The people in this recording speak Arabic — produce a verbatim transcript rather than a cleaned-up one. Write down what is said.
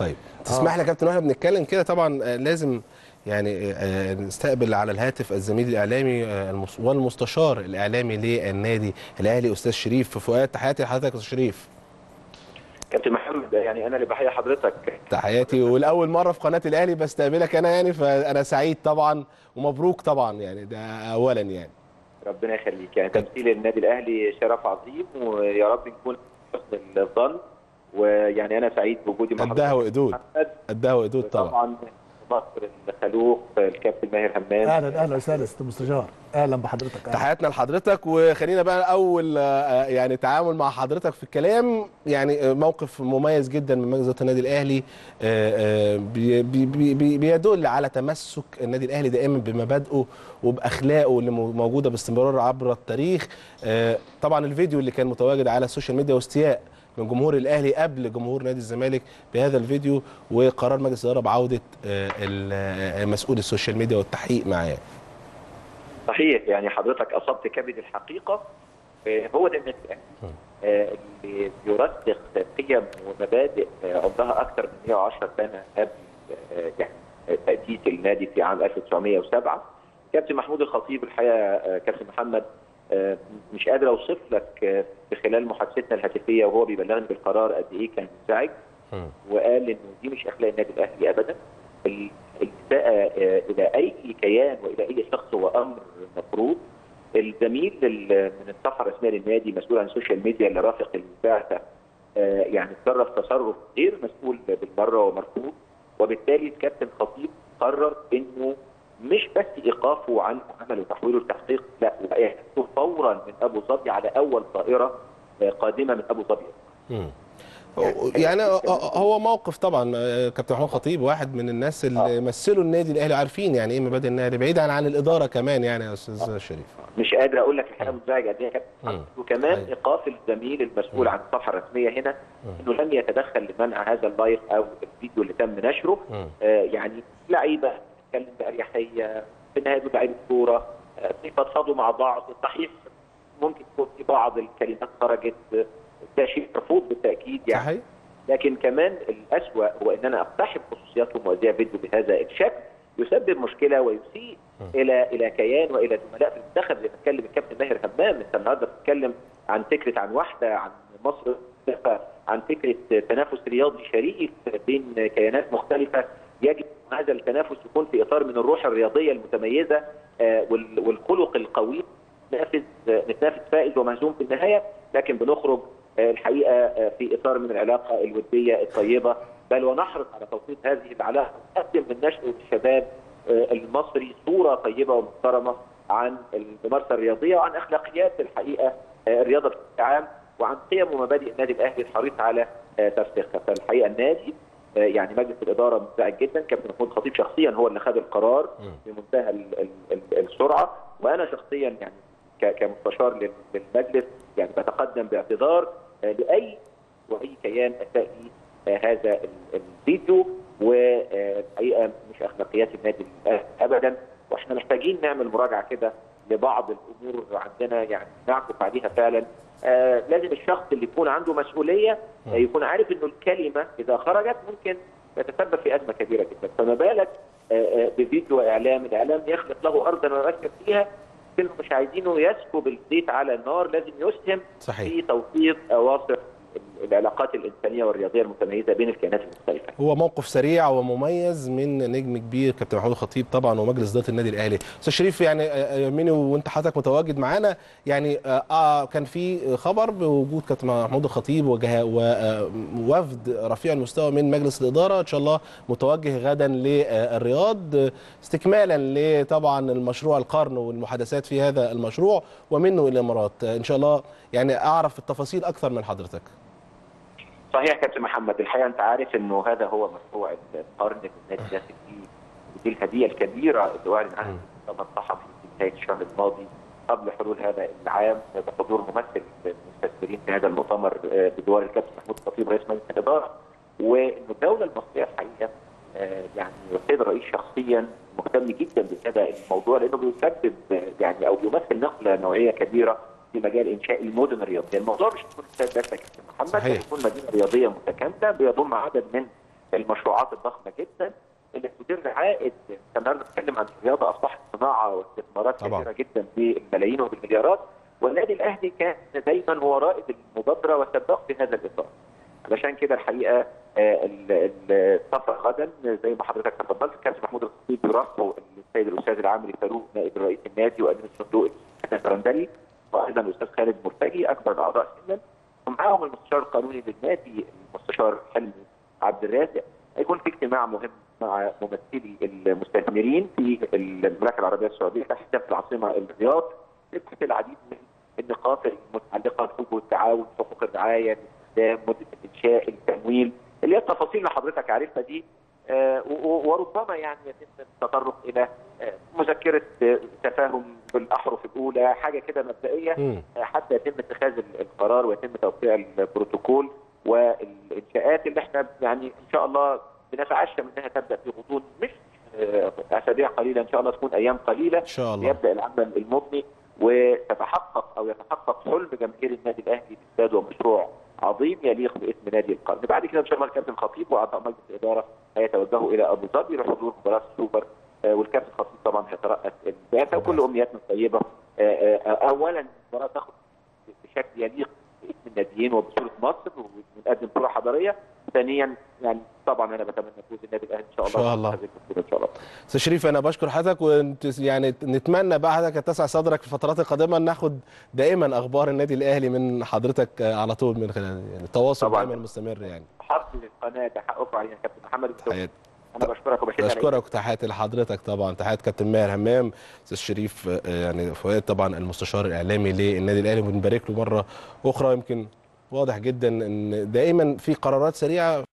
طيب تسمح لي يا كابتن واحنا بنتكلم كده طبعا لازم يعني نستقبل على الهاتف الزميل الاعلامي والمستشار الاعلامي للنادي الاهلي استاذ شريف فؤاد. تحياتي لحضرتك يا شريف. كابتن محمد يعني انا اللي بحيي حضرتك. تحياتي والاول مره في قناه الاهلي بستقبلك انا يعني فانا سعيد طبعا ومبروك طبعا يعني ده اولا يعني. ربنا يخليك يعني تمثيل النادي الاهلي شرف عظيم ويا رب نكون حسن الظن ويعني انا سعيد بوجودي معاك. قدها وقدود قدها وقدود طبعا. طبعا مصر الخلوق الكابتن ماهر همام. اهلا اهلا وسهلا سيادة المستشار، اهلا بحضرتك. تحياتنا لحضرتك وخلينا بقى اول يعني تعامل مع حضرتك في الكلام يعني موقف مميز جدا من مجلس النادي الاهلي بي بي بي بيدل على تمسك النادي الاهلي دائما بمبادئه وباخلاقه اللي موجوده باستمرار عبر التاريخ. طبعا الفيديو اللي كان متواجد على السوشيال ميديا واستياء من جمهور الاهلي قبل جمهور نادي الزمالك بهذا الفيديو وقرار مجلس الاداره بعوده مسؤول السوشيال ميديا والتحقيق معاه. صحيح يعني حضرتك اصبت كبد الحقيقه. هو ده النادي الاهلي اللي بيرسخ قيم ومبادئ عمرها اكثر من مئة وعشرة سنه قبل يعني تاسيس النادي في عام ألف وتسعمئة وسبعة. كابتن محمود الخطيب الحقيقه كابتن محمد مش قادر اوصف لك بخلال محادثتنا الهاتفيه وهو بيبلغني بالقرار قد ايه كان منزعج وقال ان دي مش اخلاق النادي الاهلي ابدا. الاساءه الى اي كيان والى اي شخص هو امر مفروض. الزميل من الصفحه الرسميه للنادي مسؤول عن السوشيال ميديا اللي رافق البعثه يعني تصرف تصرف غير مسؤول بالمره ومرفوض، وبالتالي الكابتن خطيب قرر انه مش بس ايقافه عن عمله وتحويله لتحقيق، لا ويحطه فورا من ابو ظبي على اول طائره قادمه من ابو ظبي. يعني هو موقف طبعا كابتن محمود الخطيب واحد من الناس اللي آه. مثلوا النادي الاهلي عارفين يعني ايه مبادئ النادي بعيدا عن, عن الاداره كمان يعني يا استاذ آه. شريف. مش قادر اقول لك الحاجه مزعجه قد ايه يا كابتن. وكمان أي. ايقاف الزميل المسؤول عن الصفحه الرسميه هنا انه لم يتدخل لمنع هذا اللايف او الفيديو اللي تم نشره. آه يعني لعيبه بيتكلم باريحيه في النهايه دول لعيبه كوره بيفضفضوا مع بعض، صحيح ممكن تكون في بعض الكلمات خرجت ده شيء مرفوض بالتاكيد يعني صحيح. لكن كمان الاسوأ هو ان انا اقتحم خصوصياتهم واذيع فيديو بهذا الشكل يسبب مشكله ويسيء الى الى كيان والى زملاء في المنتخب. زي ما اتكلم الكابتن ماهر همام انت النهارده بتتكلم عن فكره عن وحده عن مصر عن فكره تنافس رياضي شريف بين كيانات مختلفه. يجب هذا التنافس يكون في اطار من الروح الرياضيه المتميزه والخلق القوي. نتنافس نتنافس فائز ومهزوم في النهايه لكن بنخرج الحقيقه في اطار من العلاقه الوديه الطيبه بل ونحرص على توطيد هذه العلاقه ونقدم من نشأة الشباب المصري صوره طيبه ومحترمه عن الممارسه الرياضيه وعن اخلاقيات الحقيقه الرياضه بشكل عام وعن قيم ومبادئ النادي الاهلي الحريص على ترسيخها. فالحقيقه النادي يعني مجلس الاداره مزعج جدا. كابتن محمود الخطيب شخصيا هو اللي خد القرار بمنتهى السرعه وانا شخصيا يعني كمستشار للمجلس يعني بتقدم باعتذار لاي واي كيان اساء هذا الفيديو والحقيقه مش اخلاقيات النادي ابدا. واحنا محتاجين نعمل مراجعه كده لبعض الامور عندنا يعني نعكف عليها فعلا. آه لازم الشخص اللي يكون عنده مسؤوليه آه يكون عارف انه الكلمه اذا خرجت ممكن تتسبب في ازمه كبيره جدا. فما بالك آه آه بفيديو اعلام، الاعلام يخلق له ارضا ويركز فيها كلمه مش عايزينه يسكب الزيت على النار. لازم يسهم صحيح. في توثيق اواصر العلاقات الانسانيه والرياضيه المتميزه بين الكيانات المختلفه. هو موقف سريع ومميز من نجم كبير كابتن محمود الخطيب طبعا ومجلس اداره النادي الاهلي. استاذ شريف يعني يميني وانت حضرتك متواجد معانا يعني آه كان في خبر بوجود كابتن محمود الخطيب ووفد رفيع المستوى من مجلس الاداره ان شاء الله متوجه غدا للرياض استكمالا لطبعا المشروع القرن والمحادثات في هذا المشروع ومنه الى الامارات ان شاء الله يعني اعرف التفاصيل اكثر من حضرتك. صحيح كابتن محمد الحقيقه انت عارف انه هذا هو مشروع القرن في النادي داخل فيه ودي الهديه الكبيره اللي اعلن عنها المؤتمر الصحفي في نهايه الشهر الماضي قبل حلول هذا العام بحضور ممثل المستثمرين في هذا المؤتمر بجوار الكابتن محمود الخطيب رئيس مجلس الاداره. وانه الدوله المصريه الحقيقه يعني السيد الرئيس شخصيا مهتم جدا بهذا الموضوع لانه بيسبب يعني او بيمثل نقله نوعيه كبيره في مجال انشاء المدن الرياضيه. الموضوع مش تكون بس يا كابتن محمد، هتكون مدينه رياضيه متكامله بيضم عدد من المشروعات الضخمه جدا اللي بتدير عائد. كنا بنتكلم عن الرياضه اصبحت صناعه واستثمارات كبيره جدا بالملايين وبالمليارات، والنادي الاهلي كان دايما هو رائد المبادره وسباق في هذا الاطار. علشان كده الحقيقه السفر غدا زي ما حضرتك تفضلت كابتن محمود الخطيب براسه السيد الاستاذ العامري فاروق نائب رئيس النادي وامين الصندوق الفرندلي وايضا الاستاذ خالد مرتجي اكبر الاعضاء سنا، ومعاهم المستشار القانوني للنادي المستشار حلمي عبد الرازق. هيكون في اجتماع مهم مع ممثلي المستثمرين في المملكه العربيه السعوديه تحت العاصمه الرياض لبحث العديد من النقاط المتعلقه بحقوق التعاون، حقوق الرعايه، الاستخدام، مده الانشاء، التمويل، اللي هي التفاصيل اللي حضرتك عارفها دي. آه وربما يعني يتم التطرق الى آه مذكره آه تفاهم بالاحرف الاولى، حاجه كده مبدئيه آه حتى يتم اتخاذ القرار ويتم توقيع البروتوكول والانشاءات اللي احنا يعني ان شاء الله بنتعشى منها تبدا في غضون مش آه اسابيع قليله، ان شاء الله تكون ايام قليله ان شاء الله يبدا العمل المبني وتتحقق او يتحقق حلم جماهير النادي الاهلي بالساد ومشروع عظيم يليق باسم نادي القرن. بعد كده ان شاء الله الكابتن الخطيب واعضاء مجلس الاداره هيتوجهوا الى ابو ظبي لحضور مباراه السوبر، والكابتن الخطيب طبعا هيترأس البعثه، وكل امنياتنا الطيبه اولا المباراه تاخد بشكل يليق باسم الناديين وبصوره مصر ونقدم صوره حضاريه. ثانيا يعني طبعا انا بتمنى فوز النادي الاهلي ان شاء الله. ان شاء الله ان شاء الله. استاذ شريف انا بشكر حضرتك، ويعني نتمنى بقى حضرتك تتسع صدرك في الفترات القادمه ناخد دائما اخبار النادي الاهلي من حضرتك على طول من خلال يعني التواصل دايما مستمر. يعني حق للقناه ده حقكم علينا يا كابتن محمد. انا بشكرك وبشكرك بشكرك وتحياتي لحضرتك طبعا، تحيات كابتن ماهر همام، استاذ شريف يعني فؤاد طبعا المستشار الاعلامي للنادي الاهلي، وبنبارك له مره اخرى. يمكن واضح جدا ان دائما في قرارات سريعه